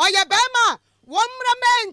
Oh, yeah, Bama. One main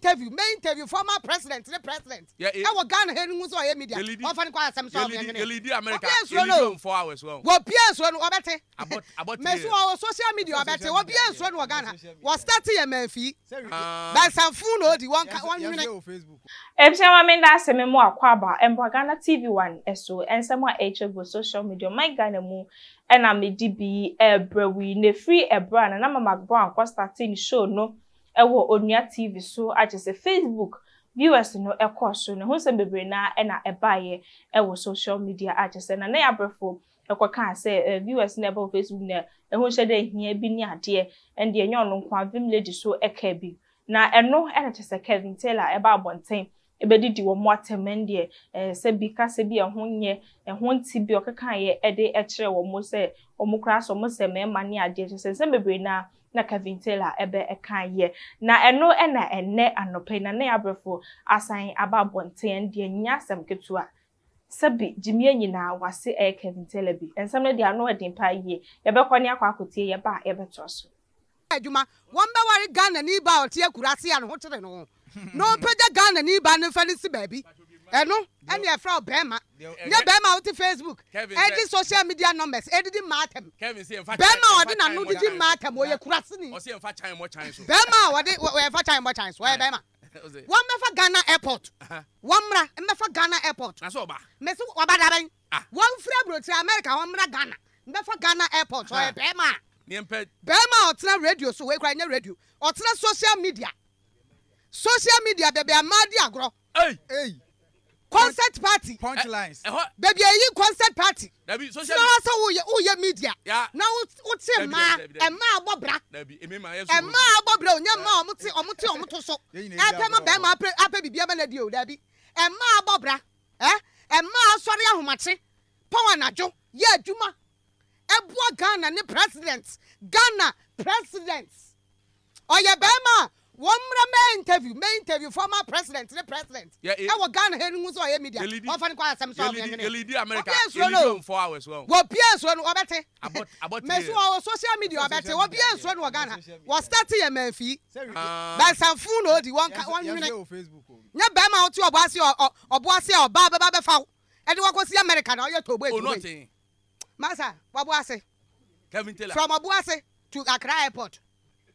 interview, former president, the president. Yeah, I was going to hear you on media. You lead America. You 4 hours long. What PS when we better? About social media better. What PS when we Ghana? We starting a Memphis. That's some phone or the one minute. Facebook. Everyone mean that some more akwaba. And Ghana TV one so and some more HBO social media. My Ghana mo. And I'm the DB Ebrewi. Ne free Ebrewi. And I'm a McBrown. We starting show no. Ewo Onya TV so I just say Facebook viewers no ekọ so ne hunse bebre na e na ebaye ewo social media I just say na na abrefo ekọ kan say viewers na ebo Facebook na hunse de hia bi ni ade and de nyon nko avim lady so eka bi na eno e na say Kevin Taylor eba abonten ebedidi wo mo atemende se bi ka se bi ehunye ehunti bi okekan ye e de ekire wo mo se omukra so mo se me ma ni ade se se bebre na na Kevin Taylor ebe ekan ye na eno ena ene anope na ne abrefo asan ababonten de nyasem ketua sabi jimie nyina wase e Kevin Taylor bi ensam ne de ano edin pa ye yebekwa ni akwa akotie ye ba ebetoso adwuma won be wari Ghana ni ba otie kurase ano ho tere no no peja Ghana ni ba ne fani si baby eno ene e fra obema ne bema uti Facebook edi social media numbers edi di matem Kevin say enfa bema odi na no di matem o ye kurase ni o say enfa chan mo chan so bema odi o enfa chan mo chan so e bema one mefa Ghana airport one mra mefa Ghana airport na so oba me so oba da ben one free bro to America one mra Ghana mefa Ghana airport so e bema bema otra radio so we kra nya radio otra social media be amadi agro hey concert party punchlines baby e concert party dabi social media so wo ye media na wo te ma e ma abobra nya ma omuti so aka ma be ma ape bibia ma na di o dabi e ma abobra e ma asori ahomache power na jo ye aduma ebua Ghana ne president oye be ma one main interview, former president, the president. Yeah, I was going to hear you on media. You lead America. You 4 hours long. What PS when we better? About me so our social media better. What PS when we Ghana? We starting a Memphis. That's some phone or the one minute. Facebook. Na be ma otu obuasi o ba be fa. E dey kwasi America na oya to bo e nothing. Masa, obuasi. Kevin Taylor. From Obuasi to Accra airport.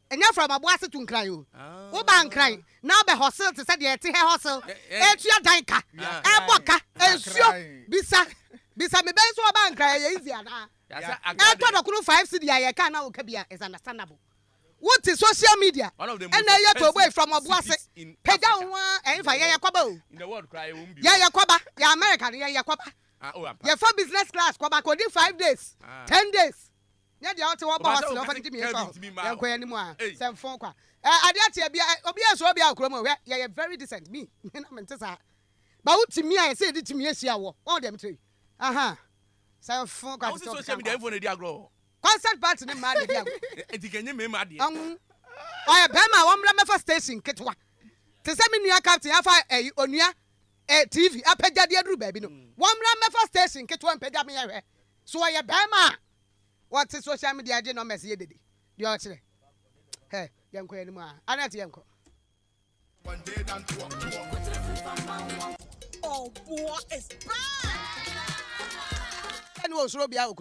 And now from Abuasi to Nkrayo. Who ban crying? Now be hustle to say the eti hustle. Etia danka. Eboka. Ensio. Bisa me ben so ban cry ye easy ana. Eto dokuru 5 cedi aye ka na okabia is understandable. What is social media? And now you to away from Abuasi. Peda one e fa ye yakoba o. In the world cry won be. Ye yakoba. Ye American ye yakoba. Ye for business class koba ko di 5 days. 10 days. Nya dia ote wo ba hotel ofan timi yeso. Ya kwa ni mu a. Sem fon kwa. Ade atia bia obi yeso bia okro mu we. Ya very decent me. Me na mente sa. Ba utimi a say di timi yesia wo. Wo dem try. Aha. Sem fon kwa. Oso social media info na di agro. Concert party ne ma na di agro. Etikenye me ma de. Oya be ma wo mra mefa station ketwa. Te se me nua captain afa onua TV apeja de aduru baabi no. Wo mra mefa station ketwa peja me ya hwe. So oya be ma what is social media no messy did you are hey young queen I not young one day down to walk oh boy it's bad and was Robbie out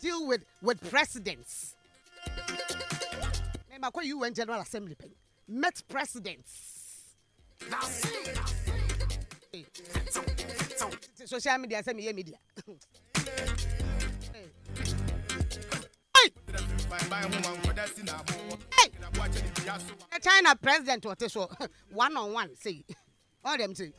deal with presidents name call you went general assembly met presidents social media say media hey. China president what is so one on one see all them say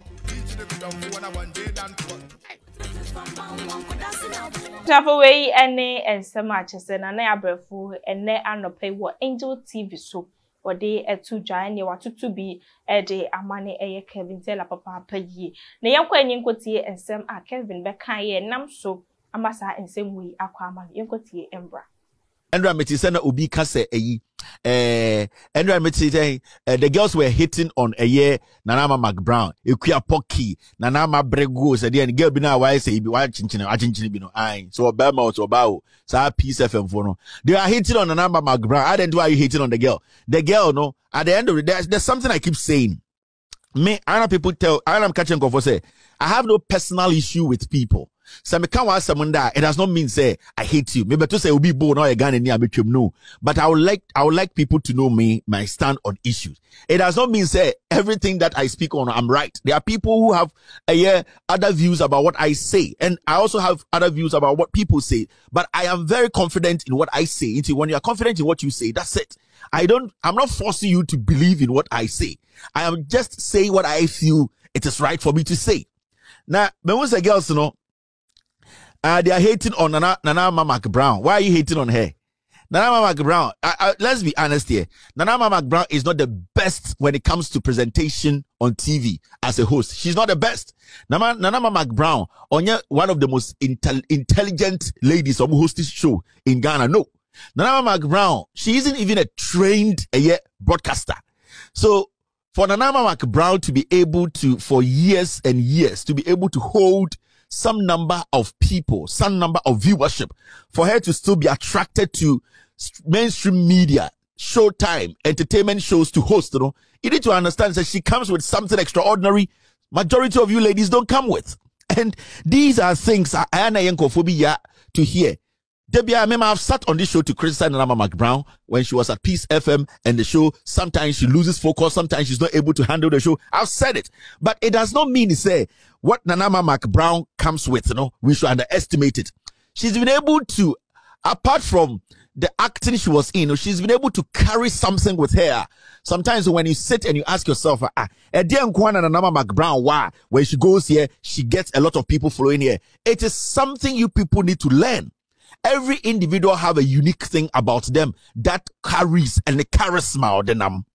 travel way any and so much as an abrefo and ne anopay what Angel TV so or they a two giant you want to be a day a money a Kevin Taylor papa per ye na yankwa nyinkoti and some are Kevin Becky and nam so amasa and same way aquaman you got ye embra Enramiti sana ubi kase eyi. Enramiti say the girls were hitting on eye Nana Ama McBrown. Ekuya Pocky, Nana Ama Brego said the girl bina why say he be why chinchin bino. Aye. So obama so obao. Sa Peace FM for no. They are hitting on Nana Ama McBrown. I don't know why you hitting on the girl. The girl no. At the end of the day, there's something I keep saying. Me, I know people tell, I am catching convo say, I have no personal issue with people. So me can't ask someone that it does not mean say I hate you. Maybe to say we be born or a gun in here, no. But I would like people to know me, my stand on issues. It does not mean say everything that I speak on, I'm right. There are people who have other views about what I say, and I also have other views about what people say. But I am very confident in what I say. When you are confident in what you say, that's it. I'm not forcing you to believe in what I say. I am just saying what I feel it is right for me to say. Now, when we say girls, you know, they are hating on Nana Ama McBrown. Why are you hating on her? Nana Ama McBrown, let's be honest here. Nana Ama McBrown is not the best when it comes to presentation on TV as a host. She's not the best. Nana Ama McBrown, one of the most intelligent ladies who hosts this show in Ghana. No. Nana Ama McBrown, she isn't even a trained broadcaster. So for Nana Ama McBrown to be able to, for years and years, to be able to hold some number of people, some number of viewership, for her to still be attracted to mainstream media, Showtime, entertainment shows to host, you know, you need to understand that she comes with something extraordinary majority of you ladies don't come with. And these are things I to hear. Debbie, I remember I've sat on this show to criticize Nana Ama McBrown when she was at Peace FM and the show. Sometimes she loses focus. Sometimes she's not able to handle the show. I've said it. But it does not mean to say what Nana Ama McBrown comes with, you know, we should underestimate it. She's been able to, apart from the acting she was in, she's been able to carry something with her. Sometimes when you sit and you ask yourself, Nana Ama McBrown, why? When she goes here, she gets a lot of people following here. It is something you people need to learn. Every individual have a unique thing about them that carries and the charisma of the name.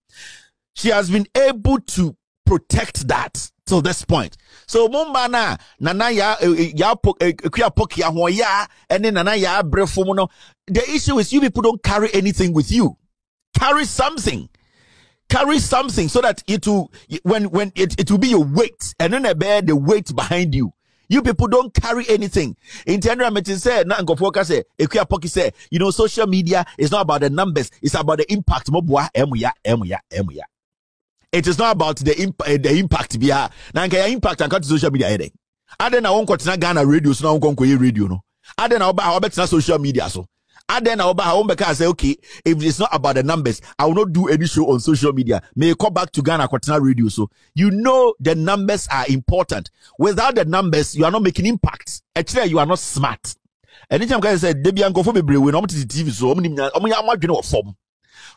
She has been able to protect that till this point. So Mumbana Nana ya ya and then Nana ya brefumono. The issue is you people don't carry anything with you. Carry something. Carry something so that it will when it will be your weight and then I bear the weight behind you. You people don't carry anything. In general, meeting said, you know, social media is not about the numbers; it's about the impact. It is not about the impact. Now, impact and cut social media. I then I won't continue Ghana radio, so now I'm going radio. No, I then I'll buy social media. So I then I'll buy home because I say, okay, if it's not about the numbers, I will not do any show on social media. May you come back to Ghana Continental Radio. So you know the numbers are important. Without the numbers, you are not making impact. Actually, you are not smart. Anytime guys say, "Debian go for me, we not to the TV." So I'm not doing what form.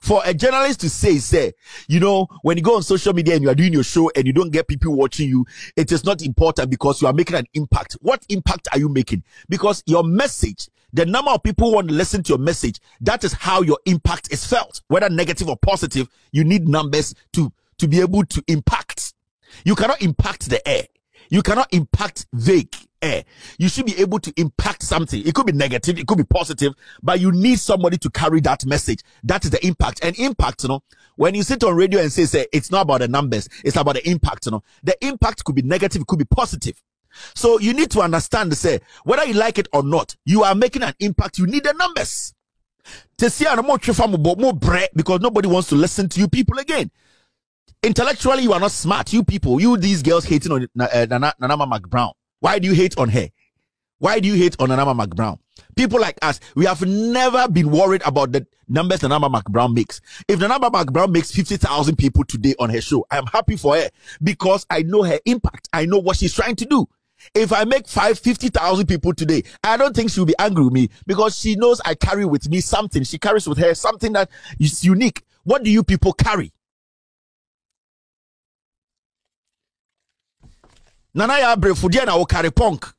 For a journalist to say, you know, when you go on social media and you are doing your show and you don't get people watching you, it is not important because you are making an impact. What impact are you making? Because your message, the number of people who want to listen to your message, that is how your impact is felt. Whether negative or positive, you need numbers to be able to impact. You cannot impact the air. You cannot impact vague air. You should be able to impact something. It could be negative, it could be positive, but you need somebody to carry that message. That is the impact. And impact, you know, when you sit on radio and say it's not about the numbers, it's about the impact, you know. The impact could be negative, it could be positive. So you need to understand, say, whether you like it or not, you are making an impact. You need the numbers. To see more bread because nobody wants to listen to you people again. Intellectually, you are not smart. You people, you these girls hating on Nana Ama McBrown. Why do you hate on her? Why do you hate on Nana Ama McBrown? People like us, we have never been worried about the numbers Nana Ama McBrown makes. If Nana Ama McBrown makes 50,000 people today on her show, I am happy for her because I know her impact. I know what she's trying to do. If I make 50,000 people today, I don't think she'll be angry with me because she knows I carry with me something. She carries with her something that is unique. What do you people carry? Nana ya brefu dia na wo carry punk.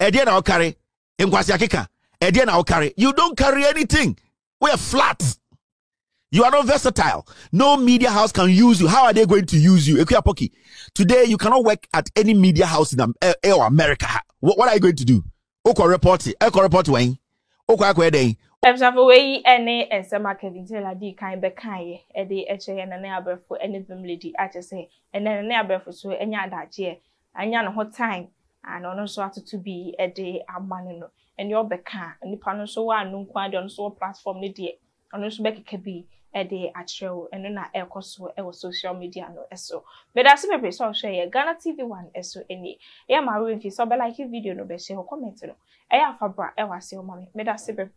E dia na wo carry nkwasi akika. E dia na wo carry. You don't carry anything. We are flat. You are not versatile. No media house can use you. How are they going to use you? Ekuya Pocky. Today you cannot work at any media house in America. What are you going to do? Oko report. Oko report when. Oko akwe dey. Away any and some Kevin Taylor D kind Becky, a day and a neighbor for any lady, I just say, and then a neighbor for so any other year, and yan what time, and on so to be a day a manino, and your Becky, and the panel so one no quite on so platform lady, on us Becky can be a day at show, and then I echo so our social media no so. But as a paper so share Ghana TV 1 so any. Yeah, my wife is so like your video no be share or comment no. I have a bra, I was your mommy, but that's a paper.